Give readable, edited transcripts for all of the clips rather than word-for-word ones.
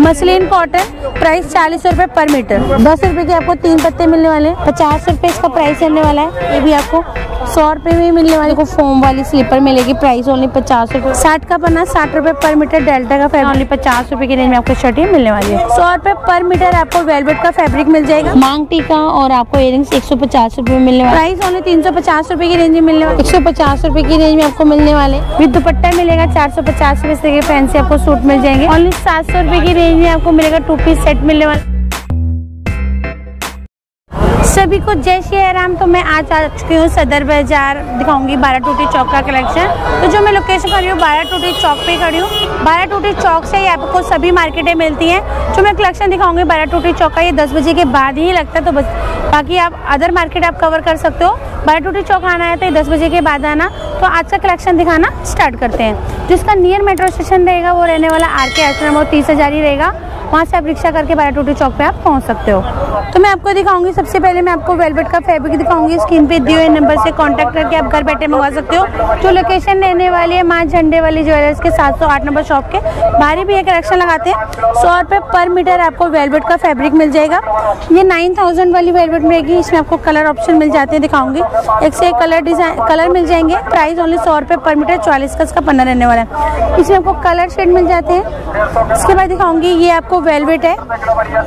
Muslin cotton price 40 रुपए पर metre. 10 रुपए के आपको 3 पत्ते मिलने वाले हैं। 50 रुपए इसका प्राइस रहने वाला है। ये भी आपको 100 रुपए में मिलने वाले को फोम वाली स्लीपर मिलेगी। प्राइस ओनली 50 रुपए। 60 का बना 60 रुपए पर मीटर। डेल्टा का फैब्रिक ओनली 50 रुपए के रेंज में आपको शर्ट मिलने वाली है। 100 रुपए पर मीटर आपको वेलवेट का फैब्रिक मिल जाएगा। मांग टीका और आपको इयरिंग्स 150 रुपए में मिलने वाले। प्राइस ओनली 350 रुपए की रेंज में मिलने वाले। 150 रुपए की रेंज में आपको मिलने वाले। विद दुपट्टा मिलेगा 450 रुपए से। फैंसी आपको सूट मिल जाएंगे। ओनली 700 रुपए की रेंज में आपको मिलेगा 2 पीस सेट मिलने वाला। सभी को जय श्री राम। तो मैं आज आ चुकी हूँ सदर बाजार, दिखाऊंगी 12 टूटी चौक का कलेक्शन। तो जो मैं लोकेशन खड़ी हूँ 12 टूटी चौक पे खड़ी हूँ। 12 टूटी चौक से ही आपको सभी मार्केटें मिलती हैं। जो मैं कलेक्शन दिखाऊंगी 12 टूटी चौक का, ये 10 बजे के बाद ही लगता है। तो बस बाकी आप अदर मार्केट आप कवर कर सकते हो। 12 टूटी चौक आना है तो ये 10 बजे के बाद आना। तो आज का कलेक्शन दिखाना स्टार्ट करते हैं। जिसका नियर मेट्रो स्टेशन रहेगा वो रहने वाला RK आश्रम और 30,000 ही रहेगा। वहाँ से आप रिक्शा करके 12 टूटी चौक पे आप पहुँच सकते हो। तो मैं आपको दिखाऊंगी, सबसे पहले मैं आपको वेलवेट का फैब्रिक दिखाऊंगी। स्क्रीन पे दिए हुए नंबर से कांटेक्ट करके आप घर बैठे मंगवा सकते हो। जो लोकेशन रहने वाली है मां झंडे वाली ज्वेलर्स के 708 नंबर शॉप के बाहर भी ये कलेक्शन लगाते हैं। 100 रुपये पर मीटर आपको वेलवेट का फैब्रिक मिल जाएगा। ये 9000 वाली वेलवेट रहेगी। इसमें आपको कलर ऑप्शन मिल जाते हैं, दिखाऊंगी। एक से एक कलर डिजाइन कलर मिल जाएंगे। प्राइस ओनली 100 रुपये पर मीटर। 40 का इसका पन्ना रहने वाला है। इसमें आपको कलर शेड मिल जाते हैं। इसके बाद दिखाऊंगी, ये आपको वेलवेट है।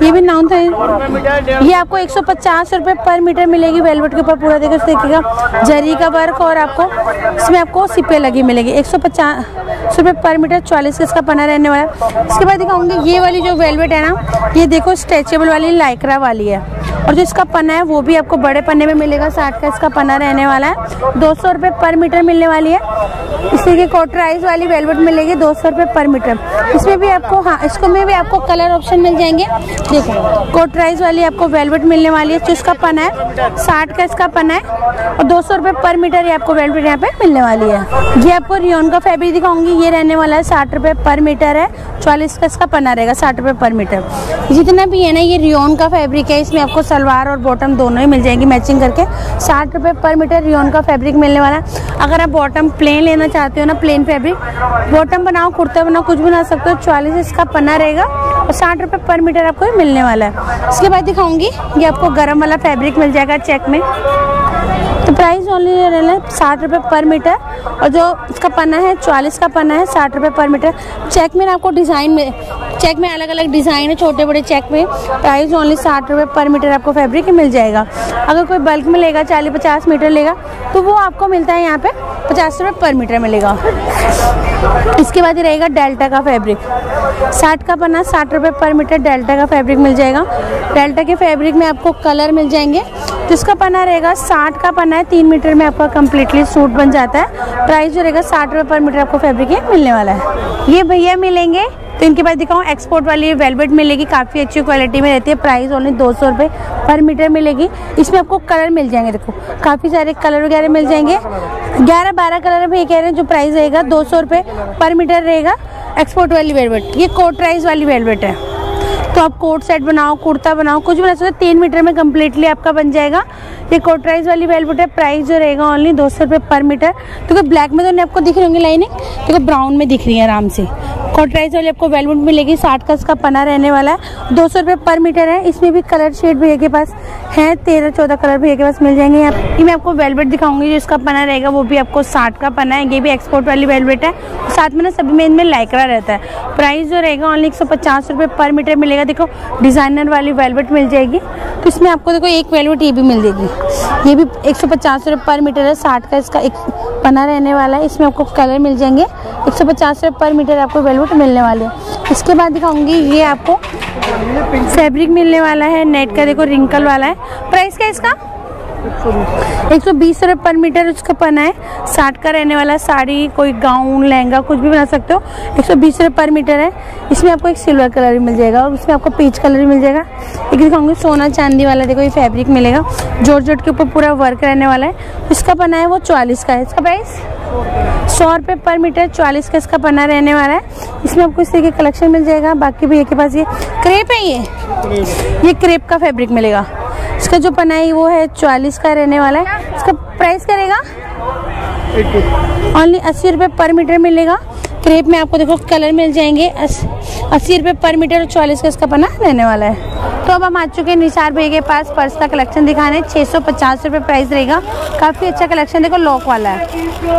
ये भी 9000। ये आपको 150 रुपए पर मीटर मिलेगी। वेलवेट के ऊपर पूरा देखिएगा जरी का वर्क और आपको इसमें आपको सिपे लगी मिलेगी। 150 रुपए पर मीटर। 40 इसका पन्ना रहने वाला है। इसके बाद दिखाऊंगी ये वाली जो वेलवेट है ना, ये देखो स्ट्रेचेबल वाली लाइक्रा वाली है। और जो इसका पन्ना है वो भी आपको बड़े पन्ने में मिलेगा। 60 का इसका पन्ना रहने वाला है। 200 रुपए पर मीटर मिलने वाली है। इसी की कॉटराइज वाली वेलवेट मिलेगी 200 रुपए पर मीटर। इसमें भी आपको इसमें भी आपको कलर ऑप्शन मिल जाएंगे। देखो कॉटराइज वाली आपको वेलवेट मिलने वाली है। जो इसका पन्ना है 60 का इसका पन्ना है और 200 रुपए पर मीटर ये आपको वेलवेट यहाँ पे मिलने वाली है। ये आपको रियोन का फैब्रिक दिखाऊंगी। ये रहने वाला है 60 रुपए पर मीटर है। 40 का इसका पन्ना रहेगा। 60 रुपए पर मीटर। जितना भी है ना ये रियोन का फैब्रिक है। इसमें आपको सलवार और बॉटम दोनों ही मिल जाएंगी मैचिंग करके। 60 रुपए पर मीटर रियोन का फैब्रिक मिलने वाला है। अगर आप बॉटम प्लेन लेना चाहते हो ना, प्लेन फैब्रिक बॉटम बनाओ, कुर्ता बनाओ, कुछ बना सकते हो। 40 इसका पन्ना रहेगा और 60 रुपए पर मीटर आपको ये मिलने वाला है। इसके बाद दिखाऊंगी ये आपको गरम वाला फैब्रिक मिल जाएगा चेक में। तो प्राइस ओनली रहना है 60 रुपये पर मीटर। और जो इसका पन्ना है 40 का पन्ना है 60 रुपये पर मीटर। चेक में आपको डिज़ाइन में चेक में अलग अलग डिज़ाइन है छोटे बड़े चेक में। प्राइस ओनली 60 रुपये पर मीटर आपको फैब्रिक मिल जाएगा। अगर कोई बल्क में लेगा 40-50 मीटर लेगा तो वो आपको मिलता है यहाँ पे 50 रुपये पर मीटर मिलेगा। इसके बाद रहेगा डेल्टा का फैब्रिक। 60 का पन्ना 60 रुपये पर मीटर डेल्टा का फैब्रिक मिल जाएगा। डेल्टा के फैब्रिक में आपको कलर मिल जाएंगे। जिसका पन्ना रहेगा 60 का पन्ना है। 3 मीटर में आपका कम्प्लीटली सूट बन जाता है। प्राइस जो रहेगा 60 रुपये पर मीटर आपको फैब्रिक ये मिलने वाला है। ये भैया मिलेंगे तो इनके पास दिखाऊँ एक्सपोर्ट वाली वेलवेट मिलेगी। काफ़ी अच्छी क्वालिटी में रहती है। प्राइस ओनली 200 रुपये पर मीटर मिलेगी। इसमें आपको कलर मिल जाएंगे। देखो काफ़ी सारे कलर वगैरह मिल जाएंगे। 11-12 कलर में ये कह रहे हैं। जो प्राइस रहेगा 200 रुपये पर मीटर रहेगा। एक्सपोर्ट वाली वेलवेट, ये कॉटराइज वाली वेलवेट है। तो आप कोट सेट बनाओ, कुर्ता बनाओ, कुछ भी बना सकते हो। 3 मीटर में कम्प्लीटली आपका बन जाएगा। ये कॉटराइज वाली वेलवेट है। प्राइस जो रहेगा ओनली 200 रुपये पर मीटर। क्योंकि ब्लैक में तो नहीं आपको दिख रही होंगी लाइनिंग, क्योंकि ब्राउन में दिख रही है आराम से। कॉटराइज वाली आपको वेलवेट मिलेगी। 60 का इसका पन्ना रहने वाला है। 200 रुपये पर मीटर है। इसमें भी कलर शेड भैया के पास है। 13-14 कलर भैया के पास मिल जाएंगे। ये मैं आपको वेलवेट दिखाऊंगी। जो इसका पन्ना रहेगा वो भी आपको 60 का पन्ना है। ये भी एक्सपोर्ट वाली वेलवेट है। साथ में ना सभी में इनमें लाइक्रा रहता है। प्राइस जो रहेगा ओनली 150 रुपये पर मीटर मिलेगा। देखो डिजाइनर वाली वेलवेट मिल जाएगी। तो इसमें आपको देखो एक वेलवेट ये भी मिल जाएगी। ये भी 150 रुपये पर मीटर है। 60 का इसका एक पन्ना रहने वाला है। इसमें आपको कलर मिल जाएंगे। 150 रुपये पर मीटर आपको वेलवेट मिलने वाले है। इसके बाद दिखाऊंगी ये आपको फैब्रिक मिलने वाला है नेट का। देखो रिंकल वाला है। प्राइस क्या इसका 120 रुपये पर मीटर। उसका पन्ना है 60 का रहने वाला। साड़ी, कोई गाउन, लहंगा कुछ भी बना सकते हो। 120 रुपये पर मीटर है। इसमें आपको एक सिल्वर कलर भी मिल जाएगा और उसमें आपको पीच कलर भी मिल जाएगा। एक दिखाऊंगी सोना चांदी वाला। देखो ये फैब्रिक मिलेगा। जॉर्जेट के ऊपर पूरा वर्क रहने वाला है। इसका पन्ना है वो 40 का है। इसका प्राइस 100 रुपये पर मीटर। 40 का इसका पन्ना रहने वाला है। इसमें आपको इस तरह के कलेक्शन मिल जाएगा। बाकी भैया के पास ये क्रेप है। ये क्रेप का फैब्रिक मिलेगा। इसका जो पन्ना है वो है 40 का रहने वाला है। इसका प्राइस करेगा ओनली 80 रुपये पर मीटर मिलेगा। क्रेप में आपको देखो कलर मिल जाएंगे 80 रुपये पर मीटर और 44 का इसका पन्ना रहने वाला है। तो अब हम आ चुके हैं निसार भाई के पास पर्स का कलेक्शन दिखाने। 650 रुपये प्राइस रहेगा, काफ़ी अच्छा कलेक्शन देखो लॉक वाला है।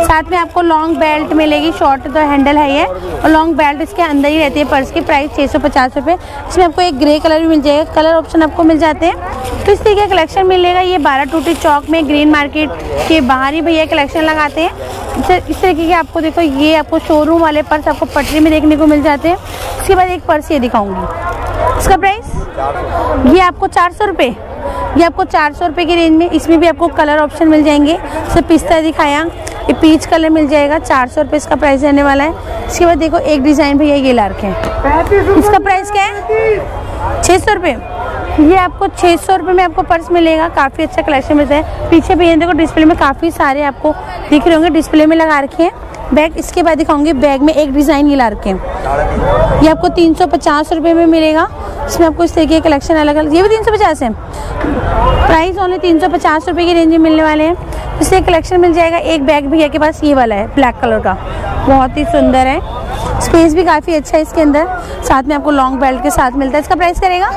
साथ में आपको लॉन्ग बेल्ट मिलेगी, शॉर्ट तो हैंडल है ये और लॉन्ग बेल्ट इसके अंदर ही रहती है पर्स की। प्राइस 650 रुपये। इसमें आपको एक ग्रे कलर भी मिल जाएगा, कलर ऑप्शन आपको मिल जाते हैं। तो इस तरीके का कलेक्शन मिलेगा। ये 12 टूटी चौक में ग्रीन मार्केट के बाहर ही भैया कलेक्शन लगाते हैं। इस तरीके के आपको देखो ये आपको शोरूम वाले पर्स आपको पटरी में देखने को मिल जाते हैं। इसके बाद एक पर्स ये दिखाऊंगी, इसका प्राइस ये आपको 400 रुपये, ये आपको 400 रुपये की रेंज में। इसमें भी आपको कलर ऑप्शन मिल जाएंगे, सब पिस्ता दिखाया, ये पीच कलर मिल जाएगा। 400 रुपये इसका प्राइस रहने वाला है। इसके बाद देखो एक डिज़ाइन भैया ये लार्क है, इसका प्राइस क्या है 600 रुपये। ये आपको 600 रुपये में आपको पर्स मिलेगा, काफ़ी अच्छा कलेक्शन मिलता है। पीछे भैया देखो डिस्प्ले में काफ़ी सारे आपको दिख रहे होंगे, डिस्प्ले में लगा रखे हैं बैग। इसके बाद दिखाऊंगी बैग में एक डिज़ाइन ये ला रखे हैं, ये आपको 350 रुपये में मिलेगा। इसमें आपको इस तरीके के कलेक्शन अलग अलग, ये भी 350 है, प्राइस ओनली 350 रुपये की रेंज में मिलने वाले हैं। इससे कलेक्शन मिल जाएगा। एक बैग भैया के पास ये वाला है ब्लैक कलर का, बहुत ही सुंदर है, स्पेस भी काफ़ी अच्छा है इसके अंदर। साथ में आपको लॉन्ग बेल्ट के साथ मिलता है। इसका प्राइस करेगा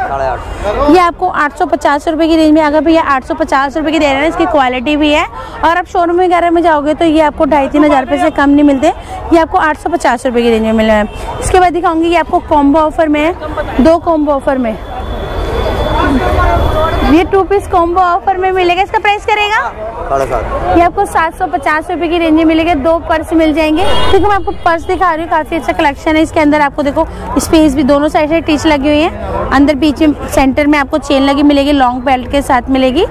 ये आपको 850 रुपये की रेंज में। अगर भैया 850 रुपये की दे रहे हैं, इसकी क्वालिटी भी है और आप शोरूम वगैरह में जाओगे तो ये आपको 2500-3000 रुपये से कम नहीं मिलते। ये आपको 850 रुपये की रेंज में मिल रहा है। इसके बाद दिखाऊंगी ये आपको कॉम्बो ऑफर में, दो कॉम्बो ऑफर में ये 2 पीस कॉम्बो ऑफर में मिलेगा। इसका प्राइस करेगा ये आपको 750 रुपये की रेंज में मिलेगा। 2 पर्स मिल जाएंगे। देखो मैं आपको पर्स दिखा रही हूँ, काफ़ी अच्छा कलेक्शन है। इसके अंदर आपको देखो स्पेस भी दोनों साइड से टीच लगी हुई है। अंदर बीच में सेंटर में आपको चेन लगी मिलेगी, लॉन्ग बेल्ट के साथ मिलेगी।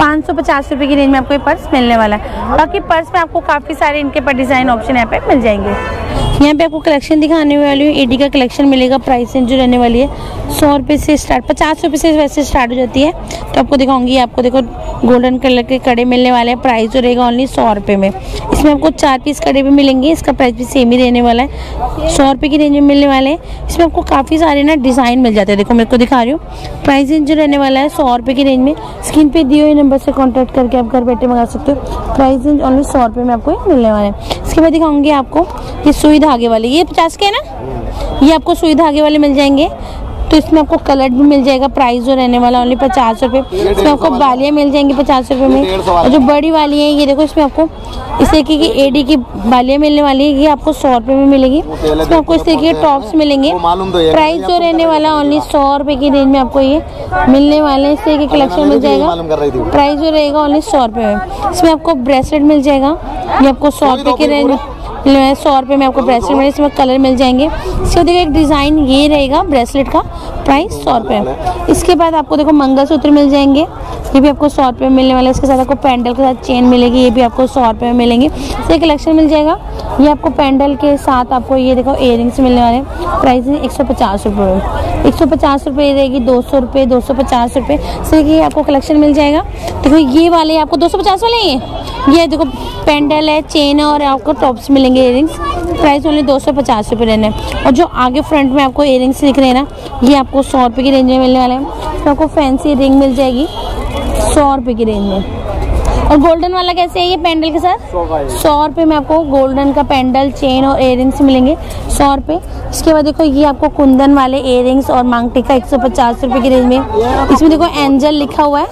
550 रुपये की रेंज में आपको ये पर्स मिलने वाला है। बाकी पर्स में आपको काफ़ी सारे इनके पर डिज़ाइन ऑप्शन यहाँ पर मिल जाएंगे। यहाँ पे आपको कलेक्शन दिखाने वाली हूँ, एडी का कलेक्शन मिलेगा। प्राइस रेंज जो रहने वाली है 100 रुपये से स्टार्ट, 50 रुपये से वैसे स्टार्ट हो जाती है। तो आपको दिखाऊंगी, आपको देखो गोल्डन कलर के कड़े मिलने वाले हैं। प्राइस जो रहेगा ओनली 100 रुपये में। इसमें आपको 4 पीस कड़े भी मिलेंगे, इसका प्राइस भी सेम ही रहने वाला है, 100 रुपये की रेंज में मिलने वाले हैं। इसमें आपको काफ़ी सारे ना डिज़ाइन मिल जाते हैं, देखो मेरे को दिखा रही हूँ। प्राइस रेंज जो रहने वाला है 100 रुपये की रेंज में। स्क्रीन पर दिए हुए नंबर से कॉन्टैक्ट करके आप घर बैठे मंगा सकते हो। प्राइस रेंज ओनली 100 रुपये में आपको मिलने वाला है। इसके बाद दिखाऊँगी आपको ये सुई धागे वाले, ये 50 के है ना, ये आपको सुई धागे वाले मिल जाएंगे। तो इसमें आपको कलर भी मिल जाएगा। प्राइस जो रहने वाला ओनली 50 रुपये। इसमें आपको बालियाँ मिल जाएंगी 50 रुपये में। और जो बड़ी वाली है ये देखो, इसमें आपको इस तरीके की एडी की बालियाँ मिलने वाली है, ये आपको 100 रुपये में मिलेगी। इसमें आपको इस तरीके के टॉप्स मिलेंगे। प्राइस जो रहने वाला ओनली 100 रुपये की रेंज में आपको ये मिलने वाले हैं। इस तरीके कलेक्शन मिल जाएगा। प्राइस जो रहेगा ओनली 100 रुपये में। इसमें आपको ब्रेसलेट मिल जाएगा, ये आपको 100 रुपये की रेंज 100 रुपये में आपको ब्रेसलेट मिले। इसमें कलर मिल जाएंगे। इसके देखो एक डिज़ाइन ये रहेगा ब्रेसलेट का, प्राइस 100 रुपये। इसके बाद आपको देखो मंगलसूत्र मिल जाएंगे, ये भी आपको 100 रुपये मिलने वाला है। इसके साथ आपको पैंडल के साथ चेन मिलेगी, ये भी आपको 100 रुपये में मिलेंगे। इससे कलेक्शन मिल जाएगा। ये आपको पैंडल के साथ आपको ये देखो इयर रिंग्स मिलने वाले हैं। प्राइस 150 रुपये, 150 रुपये रहेगी, 200 रुपये, 250 रुपये। इससे ये आपको कलेक्शन मिल जाएगा। देखो ये वाले आपको 250 वाले हैं, ये देखो पैंडल है, चेन है और आपको टॉप्स मिलेंगे इयरिंग्स। प्राइस ओनली 250 रुपये रहने। और जो आगे फ्रंट में आपको इयरिंग्स दिख रहे हैं ना, ये आपको 100 रुपये की रेंज में मिलने वाले हैं। तो आपको फैंसी रिंग मिल जाएगी 100 रुपये की रेंज में। और गोल्डन वाला कैसे है, ये पैंडल के साथ 100 रुपये में आपको गोल्डन का पैंडल, चेन और इयरिंग्स मिलेंगे 100 रुपये। इसके बाद देखो ये आपको कुंदन वाले इयरिंग्स और मांगटी का 150 रुपये की रेंज में। इसमें देखो एंजल लिखा हुआ है,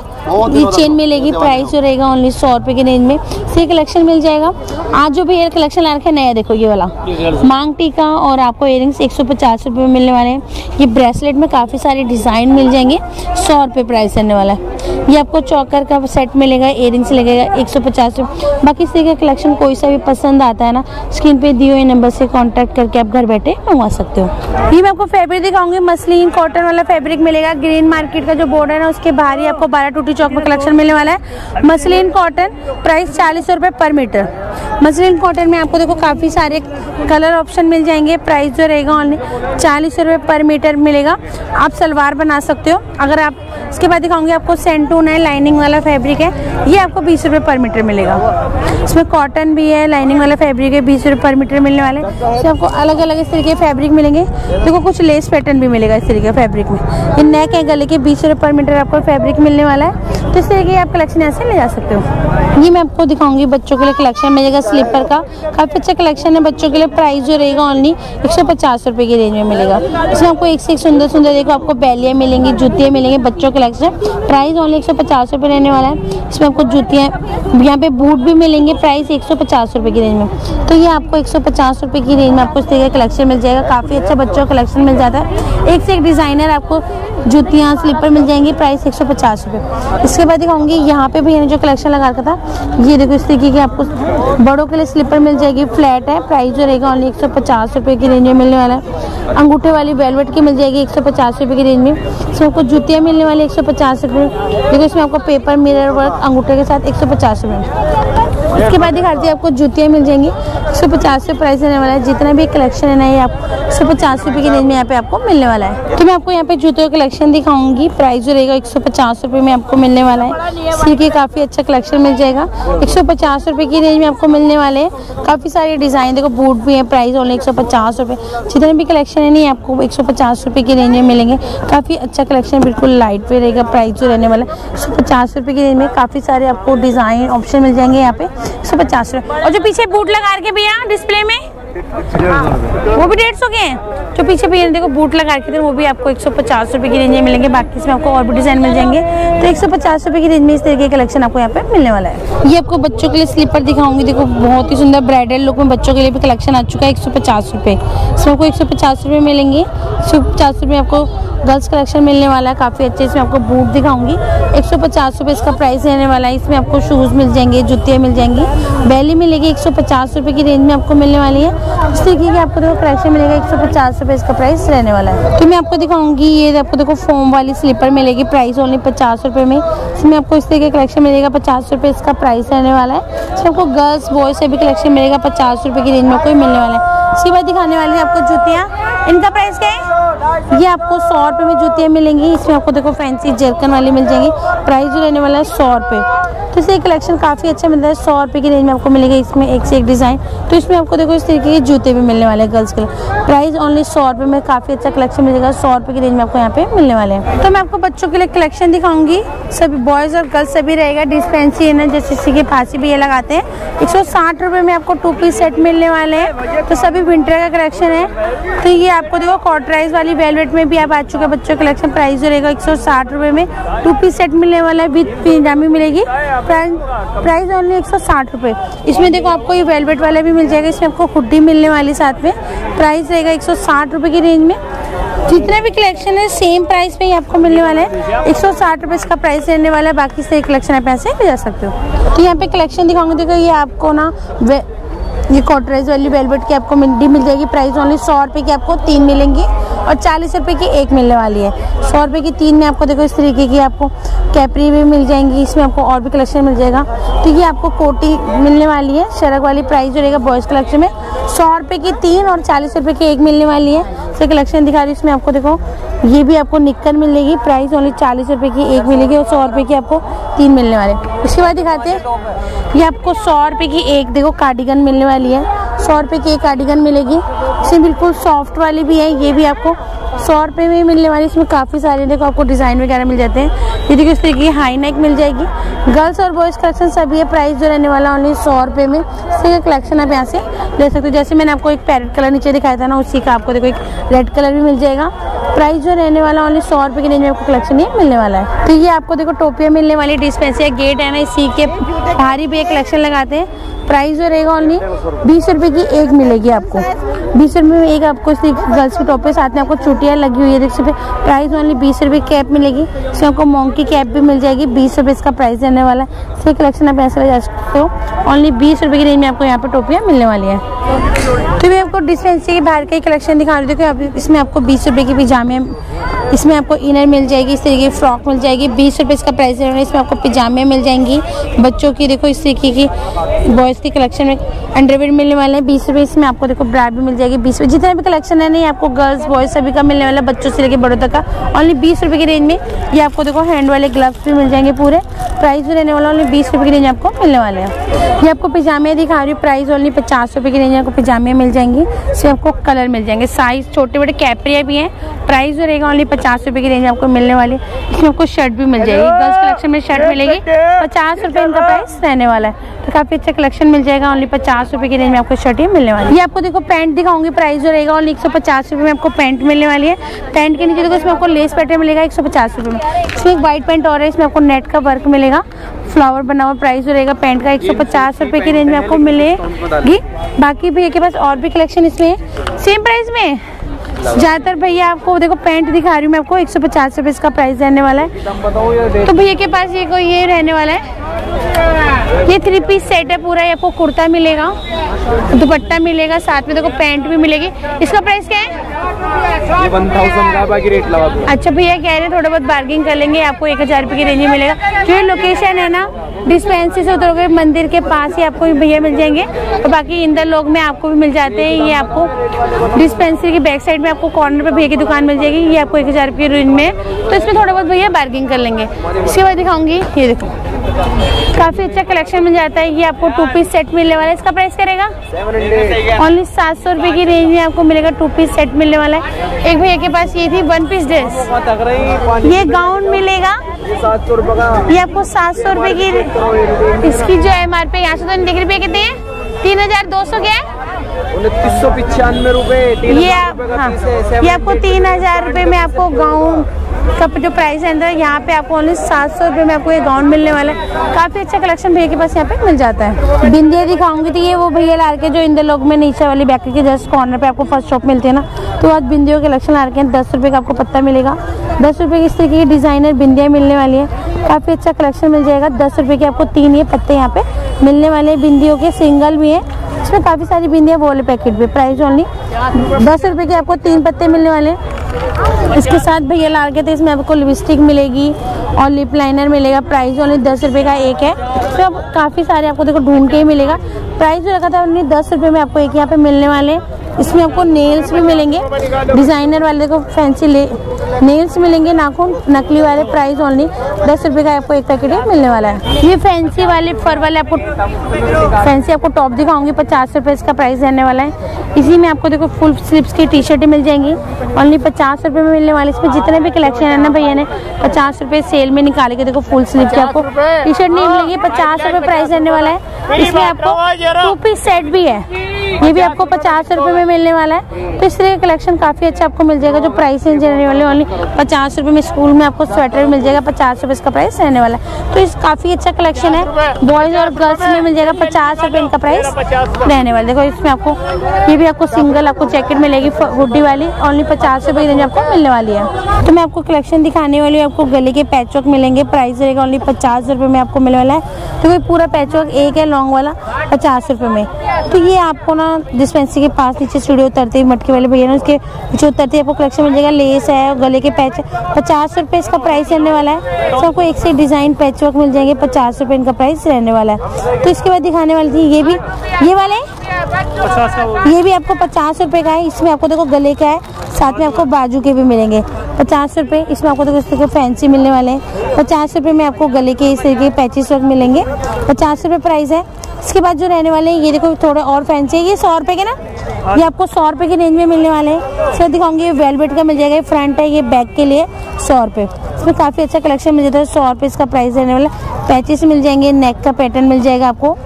ये चेन मिलेगी। प्राइस जो रहेगा ओनली 100 रुपये की रेंज में। इससे कलेक्शन मिल जाएगा। आज जो भी हेयर कलेक्शन ला रखे नया, देखो ये वाला मांग टीका और आपको इयरिंग्स 150 रुपये में मिलने वाले हैं। ये ब्रेसलेट में काफ़ी सारे डिज़ाइन मिल जाएंगे, 100 रुपये प्राइस रहने वाला है। ये आपको चौकर का सेट मिलेगा, इयरिंग्स लगेगा 150 रुपये। बाकी इसी का कलेक्शन कोई सा भी पसंद आता है ना, स्क्रीन पे दिए हुए नंबर से कांटेक्ट करके आप घर बैठे मंगवा सकते हो। ये मैं आपको फैब्रिक दिखाऊंगी, मसलिन कॉटन वाला फैब्रिक मिलेगा। ग्रीन मार्केट का जो बोर्ड है ना, उसके बाहर ही आपको 12 टूटी चौक में कलेक्शन मिलने वाला है। मसलिन कॉटन, प्राइस 40 रुपये पर मीटर। मसलिन कॉटन में आपको देखो काफ़ी सारे कलर ऑप्शन मिल जाएंगे। प्राइस जो रहेगा ओनली 40 रुपये पर मीटर मिलेगा। आप सलवार बना सकते हो। अगर आप इसके बाद दिखाऊंगी आपको सेंटून है, लाइनिंग वाला फैब्रिक है, ये आपको 20 रुपये पर मीटर मिलेगा। इसमें कॉटन भी है, लाइनिंग वाला फैब्रिक है, 20 रुपये पर मीटर मिलने वाला है। इसमें आपको अलग अलग इस तरीके के फैब्रिक मिलेंगे। देखो कुछ लेस पैटर्न भी मिलेगा इस तरीके के फैब्रिक में। ये नेक है गले के, 20 रुपये पर मीटर आपको फैब्रिक मिलने वाला है। तो इस तरीके आप कलेक्शन यहाँ से ले जा सकते हो। ये मैं आपको दिखाऊंगी। बच्चों के लिए कलेक्शन मिलेगा स्लीपर का, काफ़ी अच्छा कलेक्शन है बच्चों के लिए। प्राइस जो रहेगा ओनली 150 रुपये की रेंज में मिलेगा। इसमें आपको एक से एक सुंदर सुंदर देखो आपको बैलियाँ मिलेंगी, जूतियाँ मिलेंगे। बच्चों का कलेक्शन प्राइस ओनली 150 रुपये रहने वाला है। इसमें आपको जूतियाँ, यहाँ पे बूट भी मिलेंगे। प्राइस 150 रुपये की रेंज में। तो ये आपको 150 रुपये की रेंज में आपको इस तरह का कलेक्शन मिल जाएगा। काफ़ी अच्छा बच्चों का कलेक्शन मिल जाता है। एक से एक डिज़ाइनर आपको जूतियाँ स्लीपर मिल जाएंगी। प्राइस 150 रुपये। इसके बाद दिखाऊंगी यहाँ पे भैया ने जो कलेक्शन लगा रखा था, ये देखो इस तरीके की आपको बड़ों के लिए स्लीपर मिल जाएगी। फ्लैट है, प्राइस जो रहेगा ओनली 150 रुपये की रेंज में मिलने वाला है। अंगूठे वाली वेलवेट की मिल जाएगी 150 रुपये की रेंज में। इसमें आपको जूतियाँ मिलने वाली 150 रुपये। देखो इसमें आपको पेपर मिरर वर्क अंगूठे के साथ 150 रुपये। इसके बाद दिखाती है आपको जूतियाँ मिल जाएंगी 150 रुपये प्राइस रहने वाला है। जितना भी कलेक्शन है ना ये आप 150 रुपये की रेंज में यहाँ पे आपको मिलने वाला है। तो मैं आपको यहाँ पे जूतों का कलेक्शन दिखाऊंगी। प्राइस जो रहेगा 150 रुपये में आपको मिलने वाला है। सिल्क के काफ़ी अच्छा कलेक्शन मिल जाएगा। 150 रुपये की रेंज में आपको मिलने वाले हैं। काफ़ी सारे डिज़ाइन देखो बूट भी हैं। प्राइस ओनली 150 रुपये। जितने भी कलेक्शन है नहीं आपको 150 रुपये की रेंज में मिलेंगे। काफ़ी अच्छा कलेक्शन, बिल्कुल लाइट पे रहेगा। प्राइस जो रहने वाला है 150 रुपये की रेंज में। काफ़ी सारे आपको डिज़ाइन ऑप्शन मिल जाएंगे यहाँ पे 150 रुपये। और जो पीछे बूट लगा के भैया डिस्प्ले में, वो भी 150 के हैं। जो पीछे भैया देखो बूट लगा के थे, वो भी आपको 150 रुपये की रेंज में मिलेंगे। बाकी इसमें आपको और भी डिज़ाइन मिल जाएंगे। तो 150 रुपये की रेंज में इस तरीके का कलेक्शन आपको यहाँ पे मिलने वाला है। ये आपको बच्चों के लिए स्लीपर दिखाऊंगी। देखो बहुत ही सुंदर ब्राइडल लुक में बच्चों के लिए भी कलेक्शन आ चुका है। 150 रुपये इसमें आपको 150 रुपये मिलेंगे। 150 रुपये आपको गर्ल्स कलेक्शन मिलने वाला है। काफ़ी अच्छे इसमें आपको बूट दिखाऊंगी। 150 रुपये इसका प्राइस रहने वाला है। इसमें आपको शूज़ मिल जाएंगे, जूतियाँ मिल जाएंगी, बैली मिलेगी। 150 रुपये की रेंज में आपको मिलने वाली है। इस तरीके की आपको देखो कलेक्शन मिलेगा। 150 रुपये इसका प्राइस रहने वाला है। तो मैं आपको दिखाऊंगी ये आपको देखो फोम वाली स्लीपर मिलेगी। प्राइस ओनली 50 रुपये में। इसमें आपको इस तरीके का कलेक्शन मिलेगा। 50 रुपये इसका प्राइस रहने वाला है। इसमें आपको गर्ल्स बॉयज़ से भी कलेक्शन मिलेगा। 50 रुपये की रेंज में कोई मिलने वाला है। इसके बाद दिखाने वाली है आपको जूतियाँ। इनका प्राइस क्या है? ये आपको 100 रुपये में जूतियाँ मिलेंगी। इसमें आपको देखो फैंसी जर्कन वाली मिल जाएंगी। प्राइस जो रहने वाला है 100 रुपये। तो इससे कलेक्शन काफ़ी अच्छा मिलता है। 100 रुपये की रेंज में आपको मिलेगा। इसमें एक से एक डिज़ाइन। तो इसमें आपको देखो इस तरीके के जूते भी मिलने वाले हैं गर्ल्स के लिए। प्राइस ओनली 100 रुपये में काफ़ी अच्छा कलेक्शन मिलेगा। 100 रुपये की रेंज में आपको यहाँ पे मिलने वाले हैं। तो मैं आपको बच्चों के लिए कलेक्शन दिखाऊंगी। सभी बॉयज़ और गर्ल्स सभी रहेगा। डिस्पेंसी है ना, जैसे इसी के फांसी भी ये लगाते हैं। 160 रुपये में आपको 2 पीस सेट मिलने वाले हैं। तो सभी विंटर का कलेक्शन है। तो ये आपको देखो कॉटराइज वाली वेलवेट में भी आप आ चुके हैं बच्चों का कलेक्शन। प्राइस जो रहेगा 160 रुपये में 2 पीस सेट मिलने वाला है। विद पिजामी मिलेगी। प्राइस ओनली 160 रुपये। इसमें देखो आपको ये वेलवेट वाला भी मिल जाएगा। इसमें आपको हुड्डी मिलने वाली साथ में। प्राइस रहेगा 160 रुपये की रेंज में। जितना भी कलेक्शन है सेम प्राइस में ही आपको मिलने वाला है। 160 रुपये इसका प्राइस रहने वाला है। बाकी से कलेक्शन आप यहाँ से ले जा सकते हो। तो यहाँ पे कलेक्शन दिखाऊंगा। देखो ये आपको ना ये कॉटराइज वाली वेलवेट की आपको मिंडी मिल जाएगी। प्राइस ओनली 100 रुपये की आपको 3 मिलेंगी और 40 रुपये की 1 मिलने वाली है। 100 रुपये की 3 में आपको देखो इस तरीके की आपको कैपरी भी मिल जाएंगी। इसमें आपको और भी कलेक्शन मिल जाएगा। तो ये आपको कोटी मिलने वाली है शरक वाली। प्राइस जो रहेगा बॉयज़ कलेक्शन में 100 रुपये की 3 और 40 रुपये की 1 मिलने वाली है। इसका कलेक्शन दिखा रही हूँ। इसमें आपको देखो ये भी आपको निक्कर मिलेगी। प्राइस ओनली 40 रुपये की 1 मिलेगी और 100 रुपये की आपको 3 मिलने वाले। उसके बाद दिखाते हैं ये आपको 100 रुपये की 1 देखो कार्डिगन मिलने वाली है। 100 रुपये की 1 कार्डिगन मिलेगी। इसमें बिल्कुल सॉफ्ट वाली भी है। ये भी आपको 100 रुपये में मिलने वाली। इसमें काफ़ी सारे देखो आपको डिज़ाइन वगैरह मिल जाते हैं। ये देखिए इस तरीके की हाई नेक मिल जाएगी। गर्ल्स और बॉयज़ कलेक्शन सभी है। प्राइस जो रहने वाला ओनली 100 रुपये में। इसका कलेक्शन आप यहाँ से ले सकते हो। जैसे मैंने आपको एक पैरेट कलर नीचे दिखाया था ना, उसी का आपको देखो एक रेड कलर भी मिल जाएगा। प्राइस जो रहने वाला ओनली 100 रुपये की रेंज में आपको कलेक्शन ये मिलने वाला है। तो ये आपको देखो टोपियाँ मिलने वाली। डिस्पेंसरी गेट है ना, इसी के भारी भी कलेक्शन लगाते हैं। प्राइस जो रहेगा ओनली 20 रुपये की 1 मिलेगी आपको। 20 रुपये में 1 आपको इस गर्ल्स की टॉप के साथ में आपको चुटियाँ लगी हुई है। देख सकते हैं। प्राइस ओनली 20 रुपये कैप मिलेगी। इसमें आपको मोंकी कैप भी मिल जाएगी। 20 रुपये इसका प्राइस रहने वाला है। इसके कलेक्शन आप ऐसे ले जा सकते हो। ओनली 20 रुपये की रेंज में आपको यहाँ पर टोपियाँ मिलने वाली है। तो मैं आपको डिस्पेंसरी के बाहर का ही कलेक्शन दिखा रही हूँ। देखो इसमें आपको 20 रुपये की पिजामे, इसमें आपको इनर मिल जाएगी। इस तरीके की फ्रॉक मिल जाएगी। 20 रुपये इसका प्राइस रहने वाला है। इसमें आपको पिजामे मिल जाएंगी बच्चों की। देखो इस तरीके की बॉयज़ के कलेक्शन में अंडरवेयर मिलने वाले हैं 20 रुपये। इसमें आपको देखो ब्रा भी मिल जाएगी 20 रुपये। जितना भी कलेक्शन है नहीं आपको गर्ल्स बॉयज़ सभी का मिलने वाला, बच्चों से लेकर बड़ों तक का। ओनली 20 रुपये की रेंज में ये आपको देखो हैंड वाले ग्लव्स भी मिल जाएंगे पूरे। प्राइस रहने वाला ओनली 20 रुपये की रेंज आपको मिलने वाले हैं। ये आपको पिजामे दिखा रही हूँ। प्राइस ओनली 50 रुपये की रेंज में आपको पिजामे मिल जाएंगी। इसमें आपको कलर मिल जाएंगे। साइज़ छोटे बड़े कैपरिया भी हैं। प्राइस रहेगा ओनली 400 रुपये की रेंज आपको मिलने वाली है। इसमें आपको शर्ट भी मिल जाएगी, गर्ल्स कलेक्शन में शर्ट मिलेगी। 50 रुपये इनका प्राइस रहने वाला है, तो काफ़ी अच्छा कलेक्शन मिल जाएगा। ओनली 50 रुपये की रेंज में आपको शर्ट ही मिलने वाली है। ये आपको देखो पैंट दिखाऊंगी, प्राइस जो रहेगा ओनली 150 रुपये में आपको पैंट मिलने वाली है। पैंट के नीचे देखो इसमें आपको लेस पैटर्न मिलेगा 150 रुपये में। इसमें एक वाइट पैंट और है, इसमें आपको नेट का वर्क मिलेगा, फ्लावर बना हुआ। प्राइस जो रहेगा पैंट का 150 रुपये की रेंज में आपको मिलेगी। बाकी भैया के पास और भी कलेक्शन इसमें सेम प्राइस में ज़्यादातर भैया आपको देखो पैंट दिखा रही हूँ मैं आपको 150 रुपये इसका प्राइस रहने वाला है। तो भैया के पास ये रहने वाला है, ये 3 पीस सेट है पूरा। ये आपको कुर्ता मिलेगा, दुपट्टा मिलेगा, साथ में देखो पैंट भी मिलेगी। इसका प्राइस क्या है? ये 1000 का, बाकी रेट लगा दो। अच्छा भैया कह रहे हैं थोड़ा बहुत बार्गिंग कर लेंगे, आपको 1000 रुपये की रेंज में मिलेगा। जो लोकेशन है ना डिस्पेंसरी से उतरोगे मंदिर के पास ही आपको भैया मिल जाएंगे, और बाकी इंदर लोग में आपको भी मिल जाते हैं। ये आपको डिस्पेंसरी की बैक साइड में आपको कॉर्नर पे भैया की दुकान मिल जाएगी। ये आपको 1000 रुपये रेंज में, तो इसमें थोड़ा बहुत भैया बार्गिंग कर लेंगे। इसके बाद दिखाऊंगी, ये देखो काफ़ी अच्छा कलेक्शन मिल जाता है। ये आपको 2 पीस सेट मिलने वाला है। इसका प्राइस क्या रहेगा? ओनली 700 रुपये की रेंज में आपको मिलेगा 2 पीस सेट मिलने वाला है। एक भैया के पास ये थी 1 पीस ड्रेस, ये गाउन मिलेगा 700 रुपये का। ये आपको 700 रुपये की इसकी जो MRP यहाँ से तो नहीं दिख रही, कितनी है? 3200 क्या है? 2995 रुपये। ये आपको 3000 रुपये में आपको गाउन का जो प्राइस है अंदर, यहाँ पे आपको ओनली 700 रुपये में आपको ये गाउन मिलने वाला है। काफ़ी अच्छा कलेक्शन भैया के पास यहाँ पे मिल जाता है। बिंदिया दिखाऊंगी तो ये वो भैया लार के जो इंदर लोग में नीचे वाली बैकरी के जस्ट कॉर्नर पे आपको फर्स्ट शॉप मिलती है ना, तो आज बिंदियों के कलेक्शन लार के 10 रुपये का आपको पत्ता मिलेगा। 10 रुपये की इस तरीके की डिज़ाइनर बिंदिया मिलने वाली है, काफ़ी अच्छा कलेक्शन मिल जाएगा। 10 रुपये के आपको 3 ये पत्ते यहाँ पे मिलने वाले हैं। बिंदियों के सिंगल भी है, इसमें काफ़ी सारी बिंदियाँ वो वाले पैकेट भी। प्राइस ओनली 10 रुपये के आपको 3 पत्ते मिलने वाले हैं। इसके साथ भैया लाल के थे, इसमें आपको लिपस्टिक मिलेगी और लिप लाइनर मिलेगा। प्राइस ओनली 10 रुपये का एक है, तो अब काफ़ी सारे आपको देखो ढूंढ के ही मिलेगा। प्राइस जो रखा था ओनली 10 रुपये में आपको एक यहाँ पे मिलने वाले हैं। इसमें आपको नेल्स भी मिलेंगे, डिज़ाइनर वाले देखो फैंसी नेल्स मिलेंगे, नाखून नकली वाले। प्राइस ओनली 10 रुपये का आपको एक पैकेट मिलने वाला है। ये फैंसी वाले फर वाले आपको फैंसी आपको टॉप दिखाऊंगी, 50 रुपये इसका प्राइस रहने वाला है। इसी में आपको देखो फुल स्लीव्स की टी शर्टें मिल जाएंगी ओनली 50 रुपये में मिलने वाले। इसमें जितने भी कलेक्शन है ना भैया ने 50 रुपये सेल में निकाल के देखो फुल स्लीव की आपको टी शर्ट नहीं मिलेगी, 50 रुपये प्राइस रहने वाला है। इसमें आपको 2 पीस सेट भी है, ये भी आपको 50 रुपये में मिलने वाला है। तो इस तरह का कलेक्शन काफ़ी अच्छा आपको मिल जाएगा। जो प्राइस रहने वाले ओनली 50 रुपये में। स्कूल में आपको स्वेटर भी मिल जाएगा, 50 रुपये इसका प्राइस रहने वाला है। तो इस काफ़ी अच्छा कलेक्शन है, बॉयज़ और गर्ल्स में मिल जाएगा। 50 रुपये इनका प्राइस रहने वाला। देखो इसमें आपको ये भी आपको सिंगल आपको जैकेट मिलेगी हुडी वाली, ओनली 50 रुपये की रेंज आपको मिलने वाली है। तो मैं आपको कलेक्शन दिखाने वाली हूँ। आपको गले के पैचवर्क मिलेंगे, प्राइस रहेगा ओनली 50 रुपये में आपको मिलने वाला है। तो ये पूरा पैचवर्क एक है लॉन्ग वाला 50 रुपये में। तो ये आपको ना डिस्पेंसरी के पास नीचे स्टूडियो उतरते ही मटके वाले भैया ना उसके पीछे उतरते ही आपको कलेक्शन मिल जाएगा। लेस है, गले के पैच 50 रुपये इसका प्राइस रहने वाला है। तो आपको एक से डिज़ाइन पैचवर्क मिल जाएंगे, 50 रुपये इनका प्राइस रहने वाला है। तो इसके बाद दिखाने वाली थी ये वाले 50, ये भी आपको 50 रुपये का है। इसमें आपको देखो गले का है, साथ में आपको बाजू के भी मिलेंगे 50 रुपये। इसमें आपको देखो इस तरह के फैंसी मिलने वाले हैं। 50 रुपये में आपको गले के इस तरह के पैचेस वर्क मिलेंगे, 50 रुपये प्राइस है। इसके बाद जो रहने वाले हैं ये देखो थोड़े और फैंसी है, ये 100 रुपये के ना, ये आपको 100 रुपये की रेंज में मिलने वाले हैं। इसमें दिखाऊंगी ये वेलवेट का मिल जाएगा, ये फ्रंट है, ये बैक के लिए 100 रुपये। इसमें काफ़ी अच्छा कलेक्शन मिल जाता है, 100 रुपये इसका प्राइस रहने वाला है। पैचेस मिल जाएंगे, नेक का पैटर्न मिल जाएगा आपको।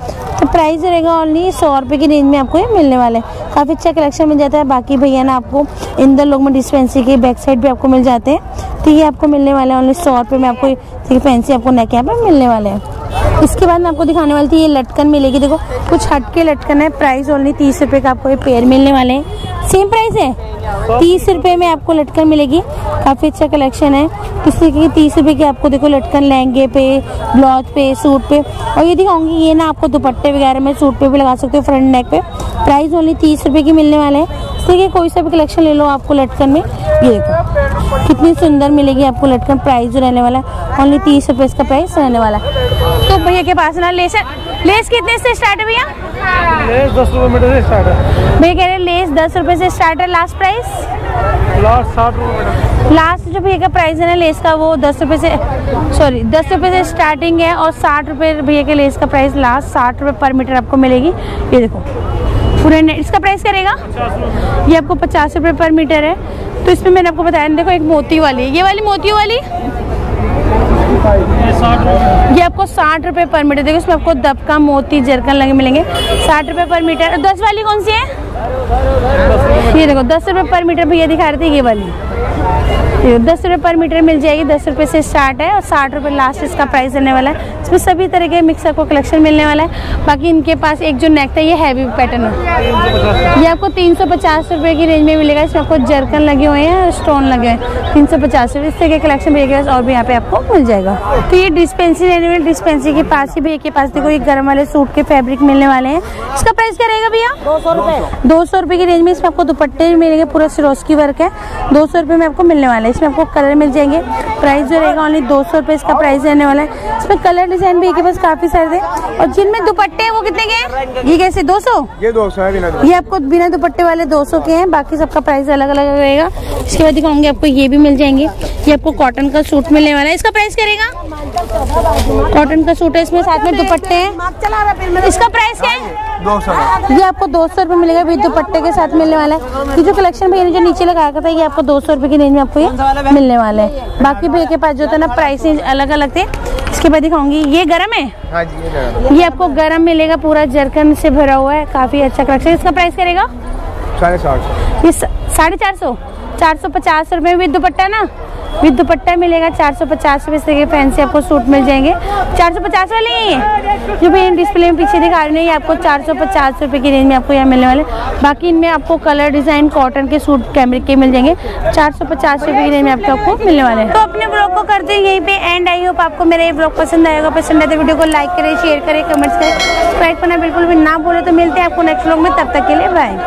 तो प्राइस रहेगा ओनली 100 रुपये की रेंज में आपको ये मिलने वाला है। काफ़ी अच्छा कलेक्शन मिल जाता है। बाकी भैया ना आपको इंदर लोग में डिस्पेंसरी के बैक साइड भी आपको मिल जाते हैं। तो ये आपको मिलने वाला है ओनली 100 रुपये में आपको ये फैंसी आपको नेक यहाँ पर मिलने वाले हैं। इसके बाद मैं आपको दिखाने वाली थी ये लटकन मिलेगी, देखो कुछ हट के लटकन है। प्राइस ओनली 30 रुपये का आपको ये पेयर मिलने वाले हैं, सेम प्राइस है। 30 रुपये में आपको लटकन मिलेगी, काफ़ी अच्छा कलेक्शन है। किसी के 30 रुपये की आपको देखो लटकन लहंगे पे, ब्लाउज पे, सूट पे, और ये दिखाऊंगी ये ना आपको दुपट्टे वगैरह में सूट पे भी लगा सकते हो, फ्रंट नेक पे। प्राइस ओनली 30 रुपये की मिलने वाले हैं। ठीक है, कोई सा भी कलेक्शन ले लो आपको लटकन में। ये देखो कितनी सुंदर मिलेगी आपको लटकन, प्राइस जो रहने वाला है ओनली 30 रुपये इसका प्राइस रहने वाला है। तो भैया के पास ना लेस कितने से स्टार्ट है भैया? लेस 10 रुपये से स्टार्ट है। भैया कह रहे हैं लेस 10 रुपये से स्टार्ट है। Last price? लास्ट 60 रुपये। लास्ट जो भैया का प्राइस है ना लेस का वो 10 रुपये से, सॉरी 10 रुपये से स्टार्टिंग है, और 60 रुपये भैया के लेस का प्राइस। लास्ट 60 रुपये पर मीटर आपको मिलेगी। ये देखो पूरे नेट इसका प्राइस करेगा, ये आपको 50 रुपये पर मीटर है। तो इसमें मैंने आपको बताया, देखो एक मोती वाली, ये वाली मोतियों वाली ये आपको 60 रुपये पर मीटर। देखो इसमें आपको दबका, मोती, जरकन लगे मिलेंगे 60 रुपये पर मीटर। और 10 वाली कौन सी है? ये देखो 10 रुपये पर मीटर भैया दिखा रहे थे, ये वाली 10 रुपये पर मीटर मिल जाएगी। 10 रुपये से स्टार्ट है और 60 रुपये लास्ट इसका प्राइस रहने वाला है। इसमें सभी तरह के मिक्सर को कलेक्शन मिलने वाला है। बाकी इनके पास एक जो नेक था ये हैवी पैटर्न है, ये आपको 350 रुपये की रेंज में मिलेगा। इसमें आपको जरकन लगे हुए हैं और स्टोन लगे हैं 350 रुपये। इस तरह के कलेक्शन भैया और भी यहाँ पे आपको मिल जाएगा। तो ये डिस्पेंसरी रहने वाली, डिस्पेंसरी के पास ही भैया के पास देखो ये गर्म वाले सूट के फैब्रिक मिलने वाले हैं। इसका प्राइस क्या रहेगा भैया? 200 रुपये, 200 रुपये की रेंज में। इसमें आपको दुपट्टे भी मिलेंगे, पूरा सिरोस्की वर्क है, 200 रुपये में आपको मिलने वाला है। इसमें आपको कलर मिल जाएंगे, प्राइस जो रहेगा ओनली 200 रुपये इसका प्राइस रहने वाला है। इसमें कलर डिजाइन भी के पास काफी सारे थे। और जिनमें दुपट्टे हैं वो कितने के? ये कैसे 200? ये 200 है बिना, ये आपको बिना दुपट्टे वाले 200 के हैं। बाकी सबका प्राइस अलग अलग रहेगा। इसके बाद दिखाऊंगी आपको ये भी मिल जाएंगे। ये आपको कॉटन का सूट मिलने वाला है, इसका प्राइस क्या रहेगा? कॉटन का सूट है, इसमें साथ में दुपट्टे हैं। इसका प्राइस क्या है? 200। ये आपको 200 रुपये मिलेगा भी, दुपट्टे के साथ मिलने वाला है। ये जो कलेक्शन भैया ने जो नीचे लगाया था ये आपको 200 रुपये की रेंज में आपको ये मिलने वाला है। बाकी भैया के पास जो था ना प्राइस अलग अलग थे। इसके बाद दिखाऊंगी ये गरम है। हाँ जी, ये गरम, ये आपको गरम मिलेगा, पूरा जरकन से भरा हुआ है, काफी अच्छा कलेक्शन। इसका प्राइस क्या रहेगा? 450। ये 450, 450 रुपये विद दुपट्टा ना, विद दुपट्टा मिलेगा 450 रुपये। फैंसी आपको सूट मिल जाएंगे 450 वाले हैं। जो भैया डिस्प्ले में पीछे दिखा रहे हैं ये आपको 450 रुपये की रेंज में आपको यहाँ मिलने वाले। बाकी इनमें आपको कलर डिजाइन कॉटन के सूट कैमरे के मिल जाएंगे 450 रुपये की रेंज में आपको मिलने वाले हैं। तो अपने ब्लॉग को करते हैं यहीं पे एंड। आई होप आपको मेरा ये ब्लॉग पसंद आएगा। पसंद आए तो वीडियो को लाइक करें, शेयर करें, कमेंट्स करें, सब्सक्राइब करना बिल्कुल भी ना भूलें। तो मिलते हैं आपको नेक्स्ट ब्लॉग में, तब तक के लिए बाय।